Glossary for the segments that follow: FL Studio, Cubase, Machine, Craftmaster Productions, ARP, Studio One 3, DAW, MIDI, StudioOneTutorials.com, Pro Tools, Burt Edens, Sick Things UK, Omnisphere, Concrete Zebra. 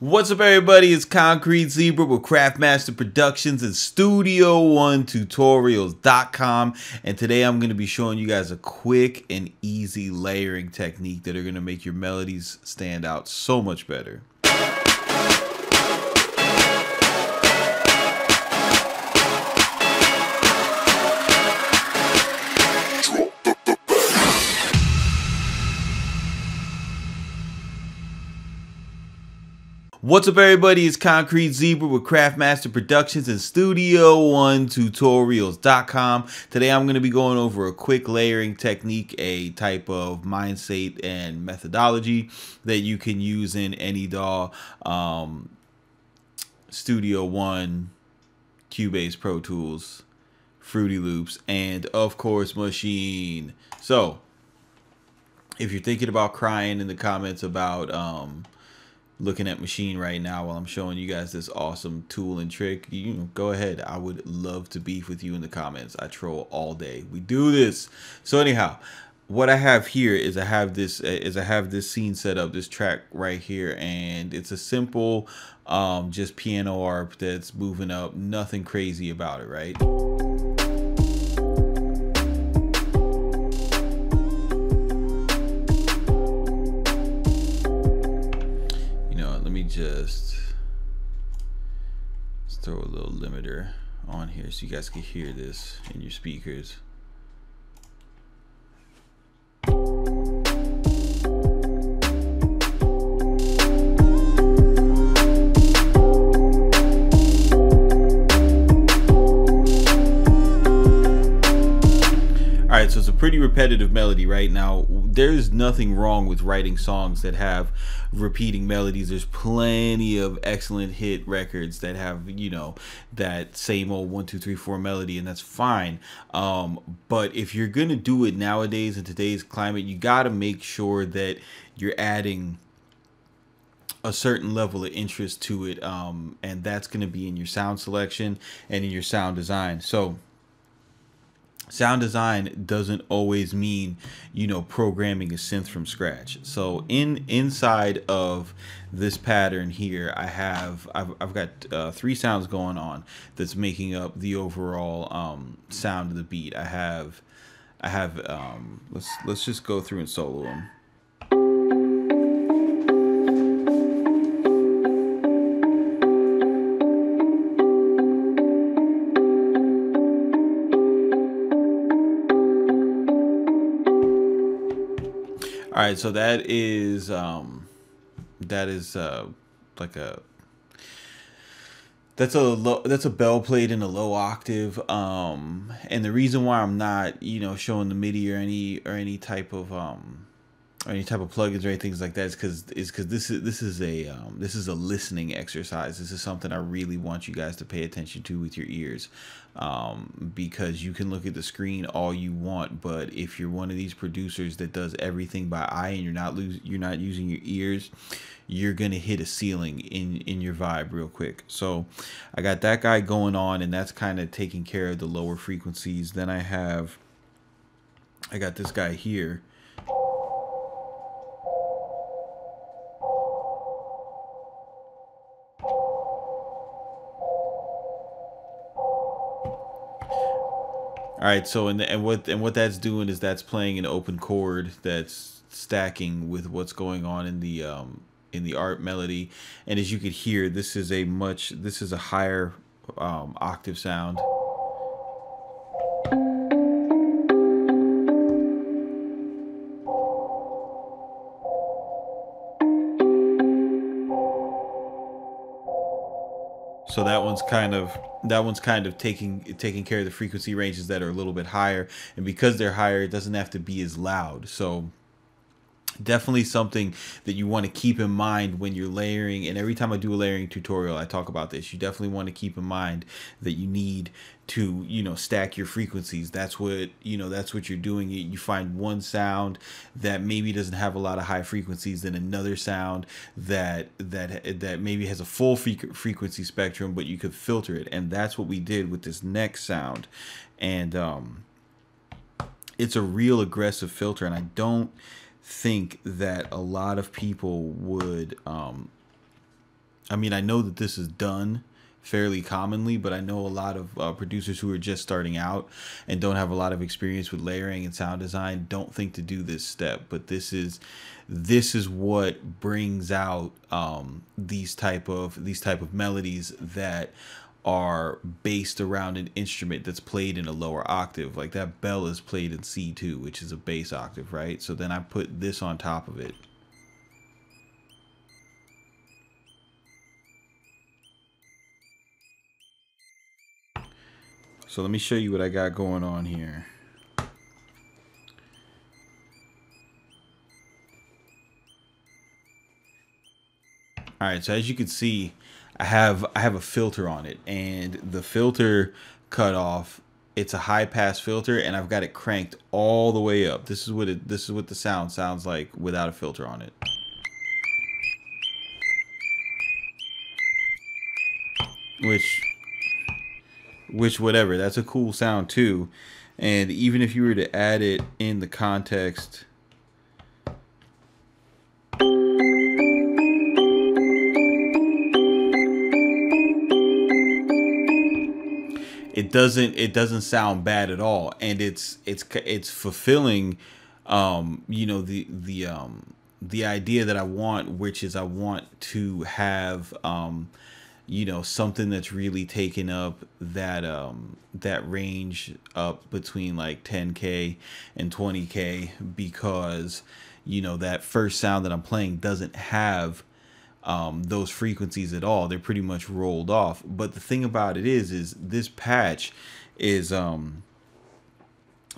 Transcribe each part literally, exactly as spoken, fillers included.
What's up, everybody? It's Concrete Zebra with Craftmaster Productions and Studio One Tutorials dot com, and today I'm going to be showing you guys a quick and easy layering technique that are going to make your melodies stand out so much better. What's up, everybody? It's Concrete Zebra with Craftmaster Productions and Studio One Tutorials dot com. Today I'm going to be going over a quick layering technique, a type of mindset and methodology that you can use in any D A W, um, Studio One, Cubase, Pro Tools, Fruity Loops, and of course Machine. So if you're thinking about crying in the comments about um, looking at Machine right now while I'm showing you guys this awesome tool and trick, you know, go ahead. I would love to beef with you in the comments. I troll all day. We do this. So anyhow, what I have here is I have this is I have this scene set up, this track right here, and it's a simple um, just piano A R P that's moving up. Nothing crazy about it, right? Just let's throw a little limiter on here so you guys can hear this in your speakers. Alright, so it's a pretty repetitive melody right now. There's nothing wrong with writing songs that have repeating melodies. There's plenty of excellent hit records that have, you know, that same old one, two, three, four melody, and that's fine. Um, but if you're going to do it nowadays in today's climate, you got to make sure that you're adding a certain level of interest to it. Um, and that's going to be in your sound selection and in your sound design. So sound design doesn't always mean, you know, programming a synth from scratch. So in inside of this pattern here, I have I've, I've got uh, three sounds going on that's making up the overall um, sound of the beat. I have I have um, let's let's just go through and solo them. All right, so that is um, that is uh, like a that's a low, that's a bell played in a low octave, um, and the reason why I'm not, you know, showing the MIDI or any or any type of um, or any type of plugins or anything like that is because is because this is this is a um, this is a listening exercise. This is something I really want you guys to pay attention to with your ears, um, because you can look at the screen all you want, but if you're one of these producers that does everything by eye and you're not losing you're not using your ears, you're gonna hit a ceiling in in your vibe real quick. So I got that guy going on, and that's kind of taking care of the lower frequencies. Then I have I got this guy here. All right, so and and what and what that's doing is that's playing an open chord that's stacking with what's going on in the um, in the A R P melody, and as you could hear, this is a much this is a higher um, octave sound. So that one's kind of that one's kind of taking taking care of the frequency ranges that are a little bit higher, and because they're higher, it doesn't have to be as loud. So definitely something that you want to keep in mind when you're layering. And every time I do a layering tutorial, I talk about this. You definitely want to keep in mind that you need to, you know, stack your frequencies. That's what, you know, that's what you're doing. You find one sound that maybe doesn't have a lot of high frequencies, then another sound that that that maybe has a full frequency spectrum, but you could filter it. And that's what we did with this next sound. And um, it's a real aggressive filter, and I don't think that a lot of people would um, I mean, I know that this is done fairly commonly, but I know a lot of uh, producers who are just starting out and don't have a lot of experience with layering and sound design don't think to do this step. But this is this is what brings out um, these type of these type of melodies that are based around an instrument that's played in a lower octave. Like that bell is played in C two, which is a bass octave, right? So then I put this on top of it. So let me show you what I got going on here. All right, so as you can see, I have I have a filter on it, and the filter cutoff, it's a high pass filter, and I've got it cranked all the way up. This is what it this is what the sound sounds like without a filter on it. Which which whatever, that's a cool sound too. And even if you were to add it in the context, it doesn't it doesn't sound bad at all, and it's it's it's fulfilling um you know the the um the idea that I want, which is I want to have um you know, something that's really taking up that um that range up between like ten K and twenty K, because you know that first sound that I'm playing doesn't have um those frequencies at all. They're pretty much rolled off. But the thing about it is is this patch is um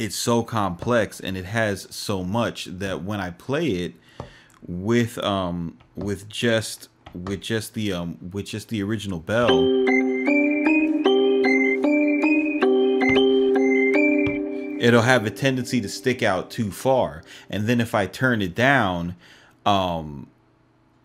it's so complex, and it has so much that when I play it with um with just with just the um with just the original bell, it'll have a tendency to stick out too far. And then if I turn it down, um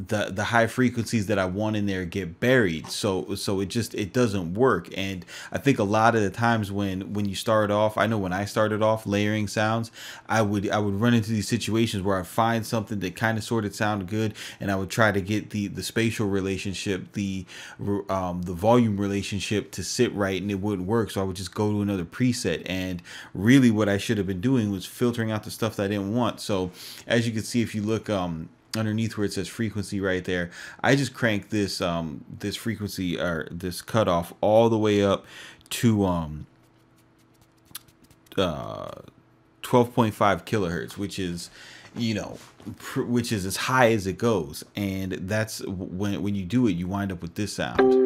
the the high frequencies that I want in there get buried, so so it just it doesn't work. And I think a lot of the times when when you start off, I know when I started off layering sounds, I would I would run into these situations where I find something that kind of sort of sounded good, and I would try to get the the spatial relationship, the um, the volume relationship to sit right, and it wouldn't work. So I would just go to another preset, and really what I should have been doing was filtering out the stuff that I didn't want. So as you can see, if you look um underneath where it says frequency right there, I just crank this um this frequency or this cutoff all the way up to um uh twelve point five kilohertz, which is you know pr which is as high as it goes. And that's when when you do it, you wind up with this sound.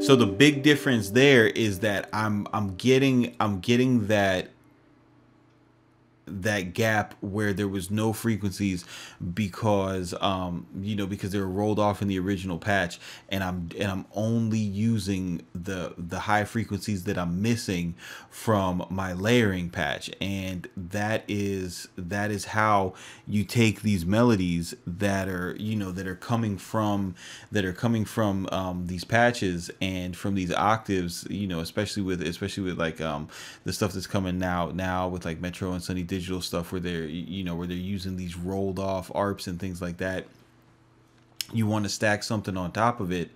So the big difference there is that I'm I'm getting I'm getting that that gap where there was no frequencies, because um you know because they were rolled off in the original patch, and I'm and I'm only using the the high frequencies that I'm missing from my layering patch. And that is that is how you take these melodies that are you know that are coming from that are coming from um these patches and from these octaves, you know especially with especially with like um the stuff that's coming now now with like Metro and Sunny Digital stuff, where they're you know where they're using these rolled off A R Ps and things like that. You want to stack something on top of it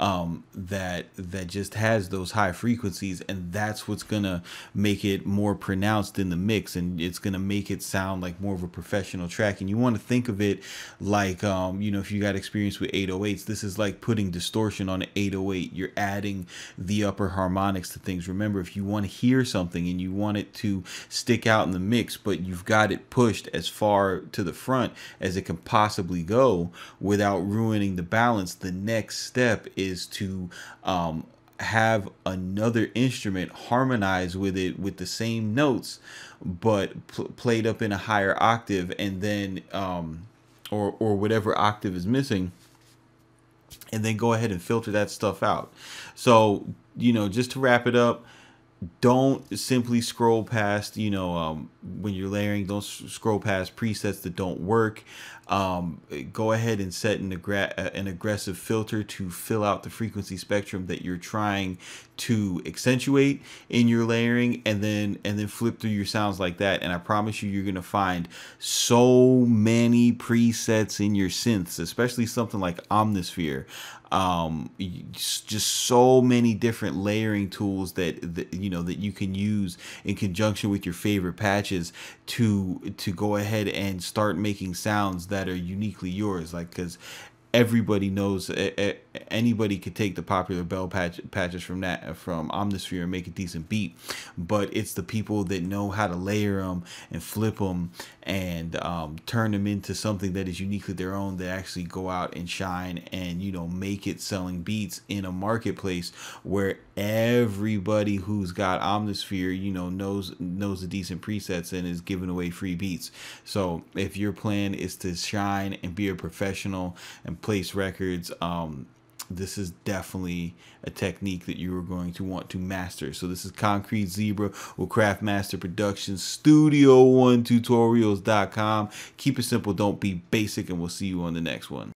um, that that just has those high frequencies, and that's what's gonna make it more pronounced in the mix, and it's gonna make it sound like more of a professional track. And you want to think of it like um, you know if you got experience with eight oh eights, this is like putting distortion on an eight oh eight. You're adding the upper harmonics to things. Remember, if you want to hear something and you want it to stick out in the mix, but you've got it pushed as far to the front as it can possibly go without ruining the balance, the next step is to um, have another instrument harmonize with it with the same notes, but pl played up in a higher octave, and then um, or or whatever octave is missing, and then go ahead and filter that stuff out. So you know just to wrap it up, don't simply scroll past, you know, um, when you're layering, don't scroll past presets that don't work. Um, go ahead and set an, aggra an aggressive filter to fill out the frequency spectrum that you're trying to accentuate in your layering, and then and then flip through your sounds like that, and I promise you you're gonna find so many presets in your synths, especially something like Omnisphere. Um, just so many different layering tools that, that you know that you can use in conjunction with your favorite patches to to go ahead and start making sounds that are uniquely yours. Like, because everybody knows, anybody could take the popular bell patch, patches from that from Omnisphere and make a decent beat, but it's the people that know how to layer them and flip them and um, turn them into something that is uniquely their own, that actually go out and shine and, you know, make it selling beats in a marketplace where everybody who's got Omnisphere, you know, knows knows the decent presets and is giving away free beats. So if your plan is to shine and be a professional and place records, um this is definitely a technique that you are going to want to master. So this is Concrete Zebra with Craftmaster Productions, Studio One Tutorials dot com. Keep it simple, don't be basic, and we'll see you on the next one.